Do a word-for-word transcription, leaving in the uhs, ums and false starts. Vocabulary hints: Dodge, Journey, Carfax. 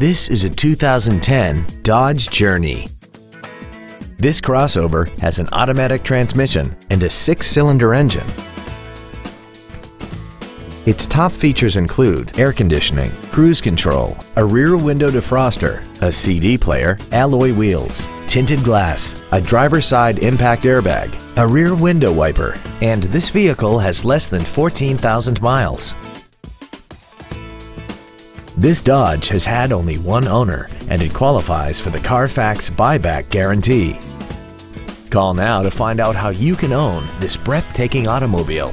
This is a two thousand ten Dodge Journey. This crossover has an automatic transmission and a six-cylinder engine. Its top features include air conditioning, cruise control, a rear window defroster, a C D player, alloy wheels, tinted glass, a driver's side impact airbag, a rear window wiper, and this vehicle has less than fourteen thousand miles. This Dodge has had only one owner, and it qualifies for the Carfax buyback guarantee. Call now to find out how you can own this breathtaking automobile.